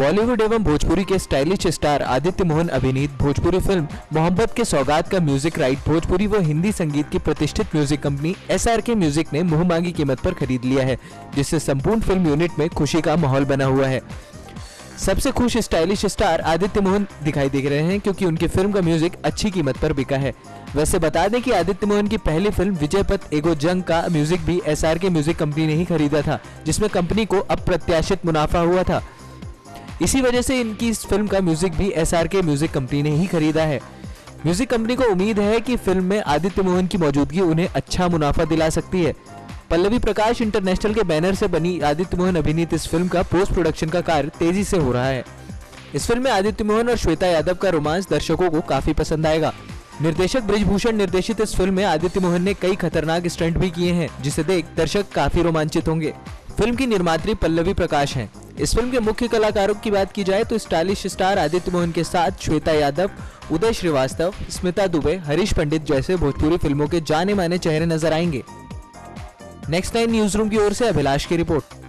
बॉलीवुड एवं भोजपुरी के stylish star Aditya Mohan अभिनीत भोजपुरी फिल्म मोहब्बत के सौगात का म्यूजिक राइट भोजपुरी व हिंदी संगीत की प्रतिष्ठित म्यूजिक कंपनी एसआरके म्यूजिक ने मुंह मांगी कीमत पर खरीद लिया है, जिससे संपूर्ण फिल्म यूनिट में खुशी का माहौल बना हुआ है। सबसे खुश स्टाइलिश स्टार आदित्य मोहन दिखाई दे रहे हैं क्योंकि उनकी फिल्म का म्यूजिक अच्छी कीमत पर बिका है। वैसे बता दें कि आदित्य मोहन की पहली फिल्म विजयपथ एगो जंग का म्यूजिक भी एसआरके म्यूजिक कंपनी ने ही खरीदा था, जिसमें कंपनी को अप्रत्याशित मुनाफा हुआ था। इसी वजह से इनकी इस फिल्म का म्यूजिक भी एसआरके म्यूजिक कंपनी ने ही खरीदा है। म्यूजिक कंपनी को उम्मीद है कि फिल्म में आदित्य मोहन की मौजूदगी उन्हें अच्छा मुनाफा दिला सकती है। पल्लवी प्रकाश इंटरनेशनल के बैनर से बनी आदित्य मोहन अभिनीत इस फिल्म का पोस्ट प्रोडक्शन का कार्य तेजी से हो रहा है। इस फिल्म में आदित्य मोहन और श्वेता यादव का रोमांस दर्शकों को काफी पसंद आएगा। निर्देशक ब्रजभूषण निर्देशित इस फिल्म में आदित्य मोहन ने कई खतरनाक स्टंट भी किए हैं, जिसे देख दर्शक काफी रोमांचित होंगे। फिल्म की निर्मात्री पल्लवी प्रकाश हैं। इस फिल्म के मुख्य कलाकारों की बात की जाए तो स्टाइलिश स्टार आदित्य मोहन के साथ श्वेता यादव, उदय श्रीवास्तव, स्मिता दुबे, हरीश पंडित जैसे भोजपुरी फिल्मों के जाने माने चेहरे नजर आएंगे। नेक्स्ट 9 न्यूज रूम की ओर से अभिलाष की रिपोर्ट।